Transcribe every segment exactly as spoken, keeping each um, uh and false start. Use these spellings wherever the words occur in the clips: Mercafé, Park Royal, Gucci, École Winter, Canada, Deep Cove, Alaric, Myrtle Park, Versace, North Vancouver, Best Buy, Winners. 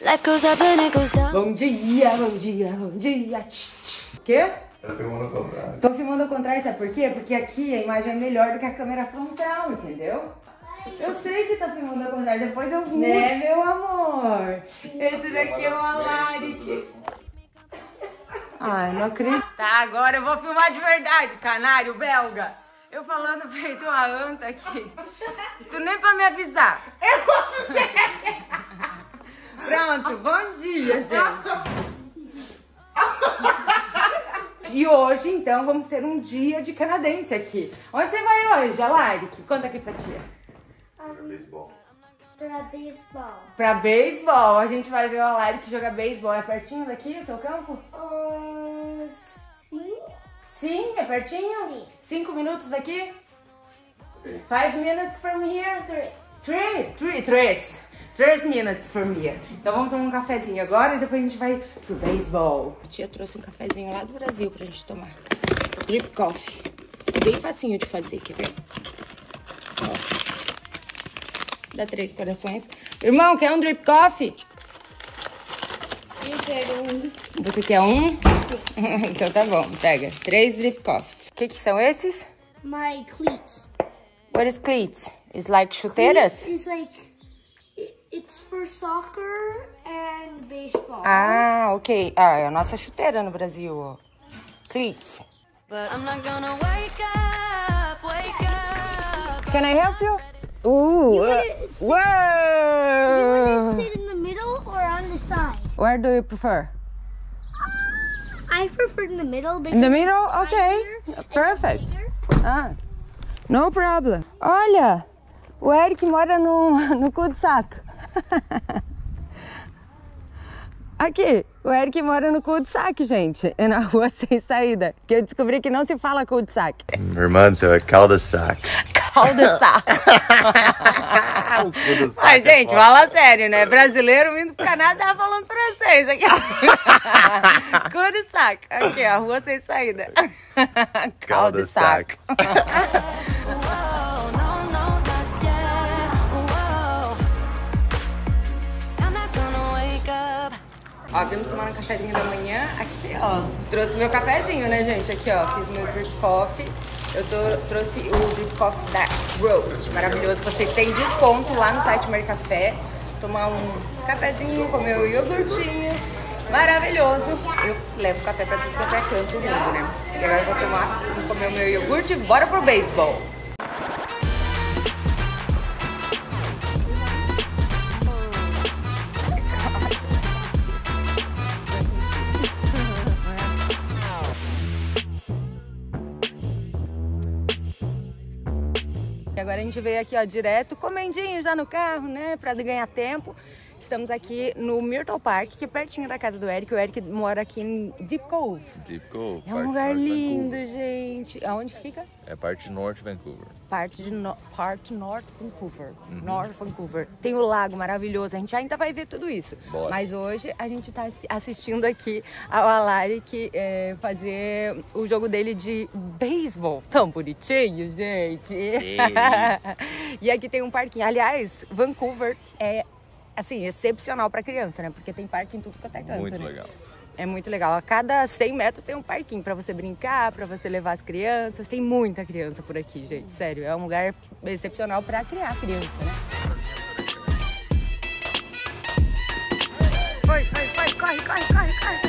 Life goes up and it goes down. Bom dia, bom dia, bom dia. O quê? Tá filmando ao contrário. Tô filmando ao contrário, sabe por quê? Porque aqui a imagem é melhor do que a câmera frontal, entendeu? Eu sei que tá filmando ao contrário, depois eu... Né, meu amor? Esse daqui é o Alaric. Ai, não acredito. Tá, agora eu vou filmar de verdade, canário belga. Eu falando feito a anta aqui. Tu nem pra me avisar. Eu não sei. Pronto, bom dia, gente. E hoje, então, vamos ter um dia de canadense aqui. Onde você vai hoje, Alaric? Conta aqui pra tia. Pra beisebol. Pra beisebol. Pra beisebol. A gente vai ver o Alaric jogar beisebol. É pertinho daqui, o seu campo? Uh, sim. Sim? É pertinho? Sim. Cinco minutos daqui? Three. Five minutes from here? Three. Three? Three. Três. Três minutes por dia. Então vamos tomar um cafezinho agora e depois a gente vai pro beisebol. A tia trouxe um cafezinho lá do Brasil pra gente tomar. Drip coffee. É bem facinho de fazer, quer ver? Ó. Dá três corações. Irmão, quer um drip coffee? Eu quero um. Você quer um? Então tá bom, pega. Três drip coffees. O que que são esses? My cleats. What is cleats? It's like chuteiras? Cleats is like... It's for soccer and baseball. Ah, ok. Ah, é a nossa chuteira no Brasil, ó. Cleats. But I'm not gonna wake up, wake up. Can I help you? Ooh. You uh, sit, whoa! You sit in the middle or on the side? Where do you prefer? I prefer in the middle. Because in the middle? It's okay. Perfect. Ah, no problem. Olha, o Eric mora no, no cu de saco. Aqui, o Eric mora no cul-de-sac, gente. É na rua sem saída. Que eu descobri que não se fala cul-de-sac. Irmã do seu, é calda-sac. Calda-sac. Mas, gente, fala sério, né? Brasileiro vindo pro Canadá falando francês. Aqui. Cul-de-sac. Aqui, a rua sem saída. Calda-sac. Ó, vimos tomar um cafezinho da manhã, aqui ó, trouxe meu cafezinho, né gente, aqui ó, fiz meu drip coffee, eu tô, trouxe o drip coffee da Rose, maravilhoso, vocês têm desconto lá no site Mercafé, tomar um cafezinho, comer o iogurtinho, maravilhoso, eu levo café pra tudo quanto é canto do mundo, né, e agora eu vou tomar, vou comer o meu iogurte e bora pro beisebol. Agora a gente veio aqui, ó, direto, comendinho já no carro, né, pra ganhar tempo. Estamos aqui no Myrtle Park, que é pertinho da casa do Eric. O Eric mora aqui em Deep Cove. Deep Cove. É um lugar lindo, gente. Aonde fica? É parte de North Vancouver. Parte de no... parte North Vancouver. Uhum. North Vancouver. Tem o lago maravilhoso. A gente ainda vai ver tudo isso. Bora. Mas hoje a gente tá assistindo aqui ao Alaric é, fazer o jogo dele de beisebol. Tão bonitinho, gente. E aqui tem um parquinho. Aliás, Vancouver é... assim, excepcional para criança, né? Porque tem parque em tudo que até canto. Muito né? legal. É muito legal. A cada cem metros tem um parquinho para você brincar, para você levar as crianças. Tem muita criança por aqui, gente. Sério, é um lugar excepcional para criar criança, né? Vai, vai, vai, corre, corre, corre, corre, corre, corre.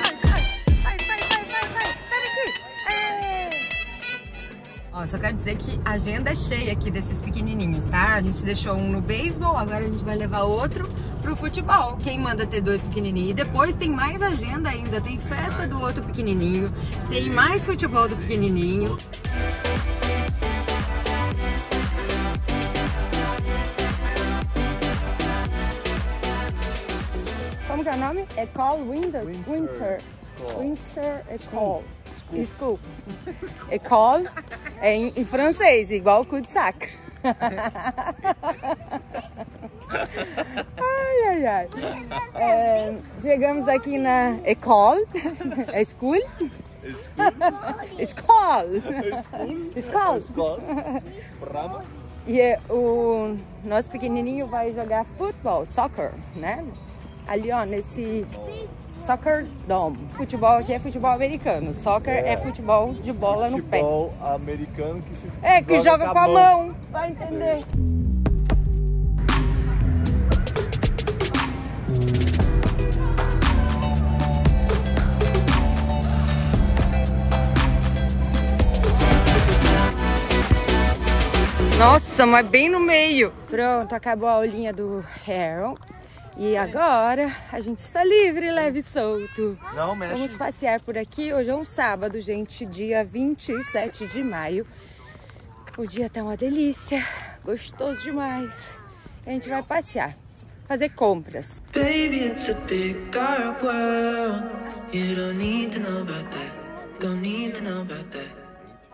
Vai, vai, vai, vai, vai. Sai daqui. Ó, só quero dizer que a agenda é cheia aqui desses pequenininhos, tá? A gente deixou um no beisebol, agora a gente vai levar outro pro futebol. Quem manda ter dois pequenininhos. E depois tem mais agenda ainda, tem festa do outro pequenininho, tem mais futebol do pequenininho. Como que é o nome? École Winter. Winter. Winter École. School. École é em, em francês, igual o cu de saco. Ai, ai, ai. É, chegamos aqui na École. É School? School. School. School. E o nosso pequenininho vai jogar futebol, soccer, né? ali ó, nesse Soccer Dome. Futebol aqui é futebol americano. Soccer é, é futebol de bola futebol no pé. Futebol americano que se É, que joga, joga com a mão. mão. Vai entender. Sim. Nossa, mas bem no meio. Pronto, acabou a aulinha do Harold. E agora a gente está livre, leve e solto. Não mexe. Vamos passear por aqui. Hoje é um sábado, gente. Dia vinte e sete de maio. O dia tá uma delícia. Gostoso demais. A gente vai passear. Fazer compras. Baby, it's a big dark world. You don't need to know about that. Don't need to know about that.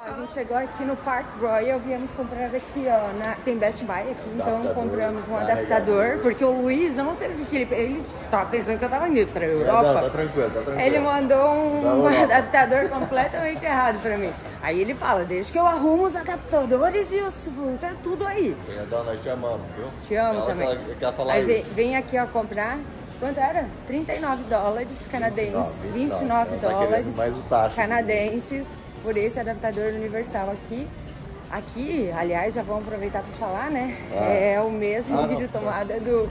A gente chegou aqui no Park Royal, viemos comprar aqui, ó, na... tem Best Buy aqui, então compramos um adaptador, porque o Luiz, não sei o que ele... ele tava pensando que eu tava indo pra Europa. Não, tá tranquilo, tá tranquilo. Ele mandou um adaptador completamente errado pra mim. Aí ele fala, deixa que eu arrumo os adaptadores e eu tá tudo aí. Então, nós te amamos, viu? Te amo ela também. Quer, quer falar aí vem, vem aqui, ó, comprar... Quanto era? trinta e nove dólares canadenses, vinte e nove dólares mais o taxa, canadenses. Por esse adaptador universal aqui. Aqui, aliás, já vamos aproveitar para falar, né? Ah. É o mesmo ah, vídeo tomada do,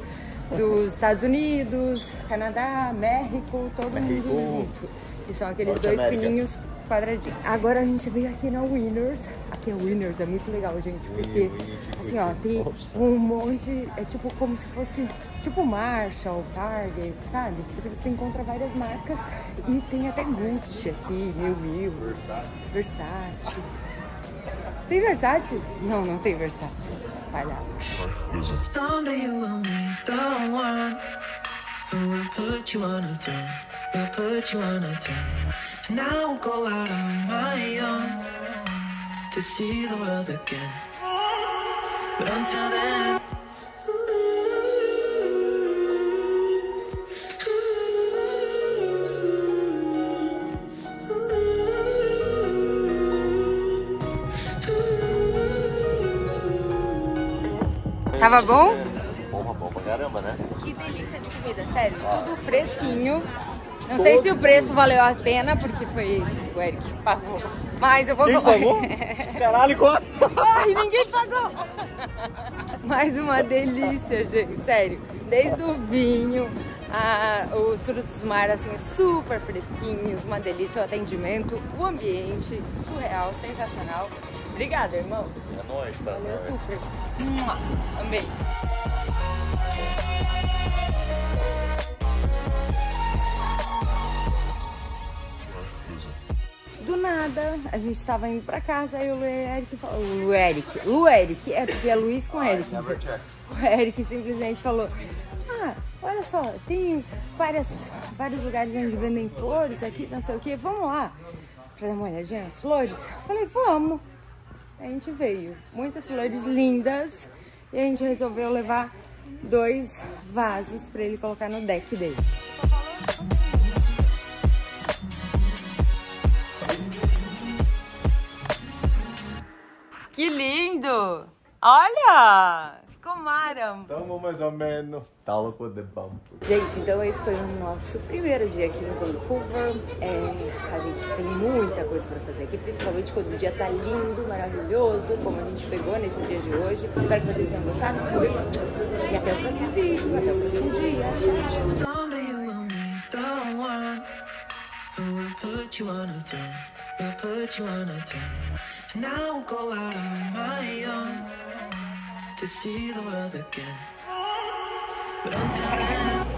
dos Estados Unidos, Canadá, México, todo México. mundo junto. E são aqueles Norte dois América. Pininhos quadradinhos. Agora a gente veio aqui na Winners. Aqui é Winners, é muito legal, gente, porque assim, ó, tem um monte, é tipo como se fosse, tipo Marshall, Target, sabe? Você encontra várias marcas e tem até Gucci aqui, Mil Mil, Versace. Tem Versace? Não, não tem Versace. Vai lá. To see the world again, but until then. Tava bom? Porra, bom pra caramba, né? Que delícia de comida, sério, tudo fresquinho. Não sei se o preço valeu a pena, porque foi o Eric que pagou. Mas eu vou... Quem pagou? Caralho, corre! Corre, ninguém pagou! Mais uma delícia, gente, sério. Desde o vinho, a, os frutos do mar, assim, super fresquinhos, uma delícia, o atendimento, o ambiente, surreal, sensacional. Obrigada, irmão. É nóis, tá? Valeu, né? Super. Amei. Nada, a gente estava indo pra casa e o Eric falou, o Eric, o Eric, é porque é Luiz com o Eric, o Eric simplesmente falou, ah, olha só, tem várias, vários lugares onde vendem flores aqui, não sei o que, vamos lá, pra dar uma olhadinha nas flores, eu falei, vamos, a gente veio, muitas flores lindas e a gente resolveu levar dois vasos pra ele colocar no deck dele. Que lindo! Olha! Ficou mara! Tamo mais ou menos. Talco de bambu. Gente, então esse foi o nosso primeiro dia aqui no Vancouver. É, a gente tem muita coisa pra fazer aqui, principalmente quando o dia tá lindo, maravilhoso, como a gente pegou nesse dia de hoje. Espero que vocês tenham gostado. E até o próximo vídeo, até o próximo dia. Now go out on my own to see the world again. But until then.